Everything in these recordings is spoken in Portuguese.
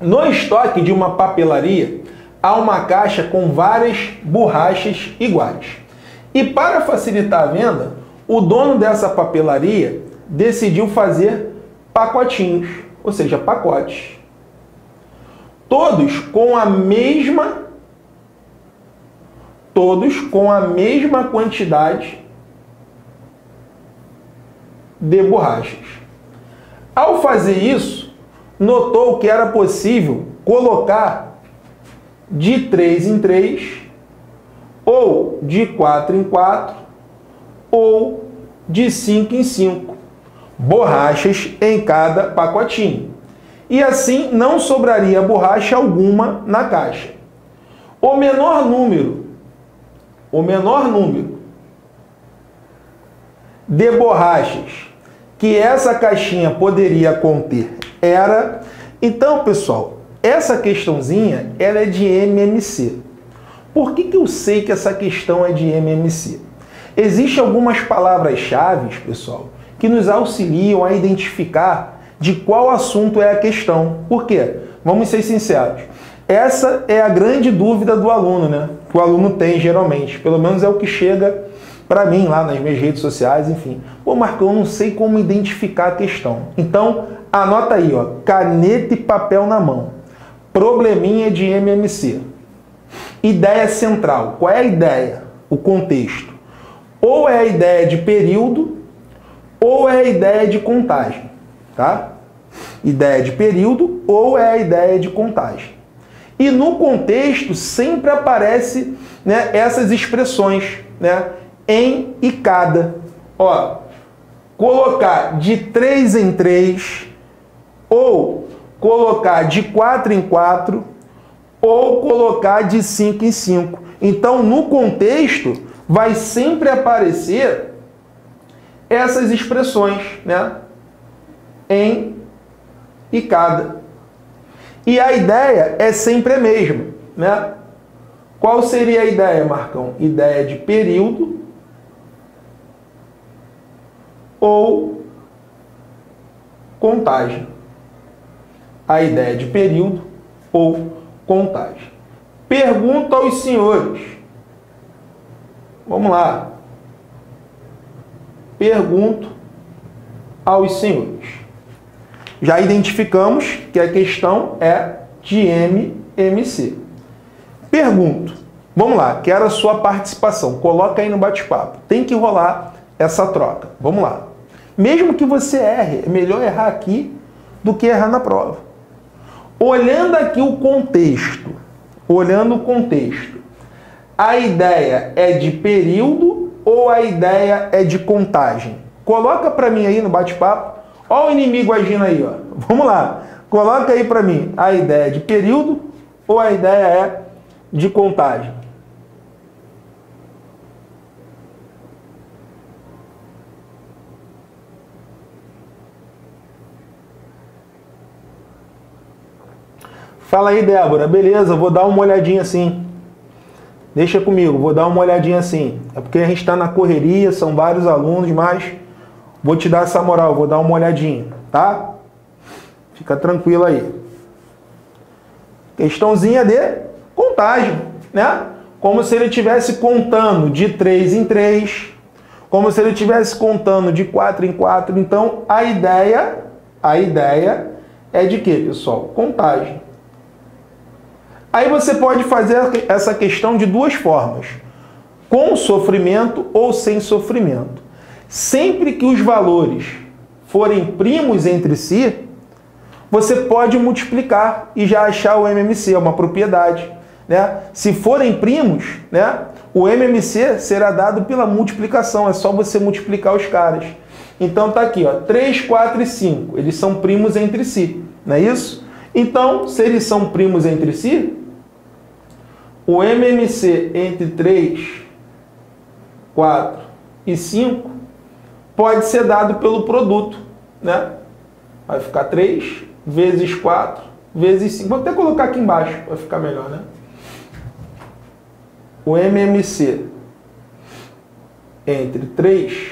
No estoque de uma papelaria, há uma caixa com várias borrachas iguais. E para facilitar a venda, o dono dessa papelaria decidiu fazer pacotinhos, ou seja, pacotes. Todos com a mesma quantidade de borrachas. Ao fazer isso, notou que era possível colocar de 3 em 3, ou de 4 em 4, ou de 5 em 5, borrachas em cada pacotinho. E assim não sobraria borracha alguma na caixa. O menor número de borrachas que essa caixinha poderia conter era... Então, pessoal, essa questãozinha ela é de MMC. Por que eu sei que essa questão é de MMC? Existem algumas palavras-chave, pessoal, que nos auxiliam a identificar de qual assunto é a questão. Por quê? Vamos ser sinceros. Essa é a grande dúvida do aluno, né? Que o aluno tem, geralmente. Pelo menos é o que chega para mim lá nas minhas redes sociais, enfim. Pô, Marcão, eu não sei como identificar a questão. Então, anota aí, ó, caneta e papel na mão. Probleminha de MMC. Ideia central. Qual é a ideia? O contexto. Ou é a ideia de período, ou é a ideia de contagem, tá? Ideia de período, ou é a ideia de contagem. E no contexto sempre aparece, né, essas expressões, né, em e cada. Ó, colocar de 3 em 3, ou colocar de 4 em 4, ou colocar de 5 em 5. Então, no contexto, vai sempre aparecer essas expressões, né? Em e cada. E a ideia é sempre a mesma, né? Qual seria a ideia, Marcão? Ideia de período ou contagem. A ideia de período ou contagem. Pergunto aos senhores. Vamos lá. Pergunto aos senhores. Já identificamos que a questão é de MMC. Pergunto. Vamos lá. Quero a sua participação. Coloca aí no bate-papo. Tem que rolar essa troca. Vamos lá. Mesmo que você erre, é melhor errar aqui do que errar na prova. Olhando aqui o contexto, a ideia é de período ou a ideia é de contagem? Coloca para mim aí no bate-papo. Ó o inimigo agindo aí, ó. Vamos lá. Coloca aí para mim. A ideia é de período ou a ideia é de contagem? Fala aí, Débora. Beleza, vou dar uma olhadinha assim. Deixa comigo, vou dar uma olhadinha assim. É porque a gente está na correria, são vários alunos, mas vou te dar essa moral, vou dar uma olhadinha, tá? Fica tranquilo aí. Questãozinha de contagem, né? Como se ele estivesse contando de 3 em 3, como se ele estivesse contando de 4 em 4. Então, a ideia é de quê, pessoal? Contagem. Aí você pode fazer essa questão de duas formas, com sofrimento ou sem sofrimento. Sempre que os valores forem primos entre si, você pode multiplicar e já achar o MMC, é uma propriedade, né? Se forem primos, né, o MMC será dado pela multiplicação, é só você multiplicar os caras. Então tá aqui, ó, 3, 4 e 5, eles são primos entre si, não é isso? Então, se eles são primos entre si, o MMC entre 3, 4 e 5 pode ser dado pelo produto, né? Vai ficar 3 vezes 4 vezes 5. Vou até colocar aqui embaixo para ficar melhor, né? O MMC entre 3,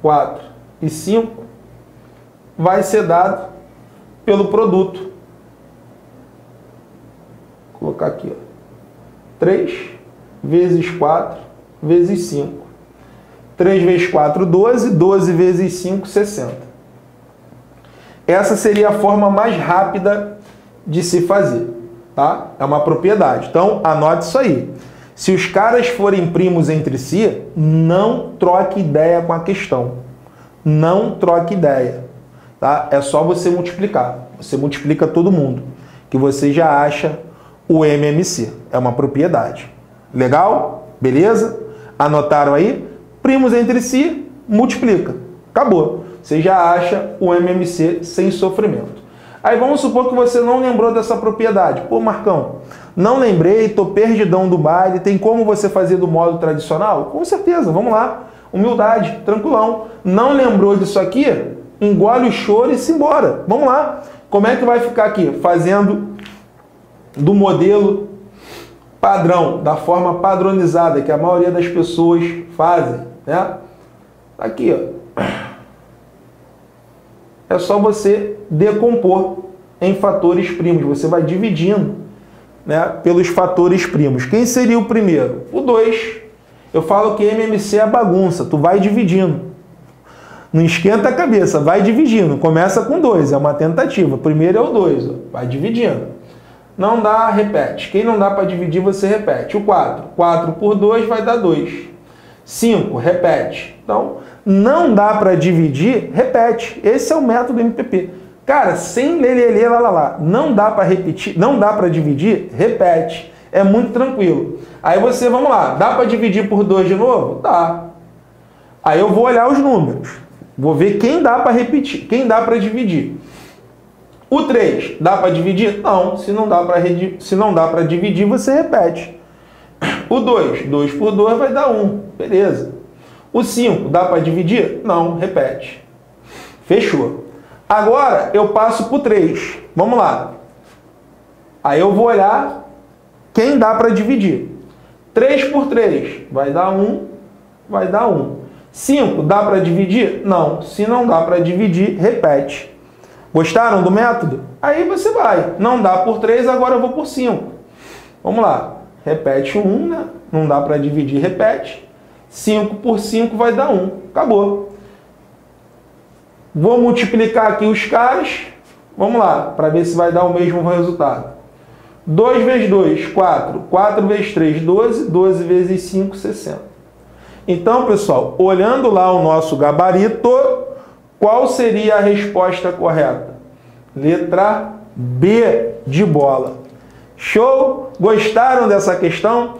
4 e 5 vai ser dado pelo produto. Vou colocar aqui, ó. 3 vezes 4 vezes 5. 3 vezes 4, 12. 12 vezes 5, 60. Essa seria a forma mais rápida de se fazer, tá? É uma propriedade. Então, anote isso aí. Se os caras forem primos entre si, não troque ideia com a questão. Não troque ideia, tá? É só você multiplicar. Você multiplica todo mundo, que você já acha o MMC. É uma propriedade. Legal? Beleza? Anotaram aí? Primos entre si, multiplica. Acabou. Você já acha o MMC sem sofrimento. Aí vamos supor que você não lembrou dessa propriedade. Pô, Marcão, não lembrei, tô perdidão do baile, tem como você fazer do modo tradicional? Com certeza, vamos lá. Humildade, tranquilão. Não lembrou disso aqui? Engole o choro e se embora. Vamos lá. Como é que vai ficar aqui? Fazendo do modelo padrão, da forma padronizada, que a maioria das pessoas fazem, né? Aqui, ó. É só você decompor em fatores primos. Você vai dividindo, né, pelos fatores primos. Quem seria o primeiro? O 2. Eu falo que MMC é bagunça. Tu vai dividindo. Não esquenta a cabeça. Vai dividindo. Começa com 2. É uma tentativa. Primeiro é o 2. Vai dividindo. Não dá, repete. Quem não dá para dividir, você repete. O 4. 4 por 2 vai dar 2. 5. Repete. Então, não dá para dividir, repete. Esse é o método MPP. Cara, sem lelelê, lá. Não dá para repetir, não dá para dividir, repete. É muito tranquilo. Aí você, vamos lá, dá para dividir por 2 de novo? Dá. Aí eu vou olhar os números. Vou ver quem dá para repetir, quem dá para dividir. O 3, dá para dividir? Não. Se não dá para dividir, você repete. O 2, 2 por 2 vai dar 1. Beleza. O 5, dá para dividir? Não, repete. Fechou. Agora, eu passo para o 3. Vamos lá. Aí eu vou olhar quem dá para dividir. 3 por 3, vai dar 1, vai dar 1. 5, dá para dividir? Não. Se não dá para dividir, repete. Gostaram do método? Aí você vai. Não dá por 3, agora eu vou por 5. Vamos lá. Repete o 1, né? Não dá para dividir, repete. 5 por 5 vai dar 1. Acabou. Vou multiplicar aqui os caras. Vamos lá, para ver se vai dar o mesmo resultado. 2 vezes 2, 4. 4 vezes 3, 12. 12 vezes 5, 60. Então, pessoal, olhando lá o nosso gabarito, qual seria a resposta correta? Letra B de bola. Show? Gostaram dessa questão?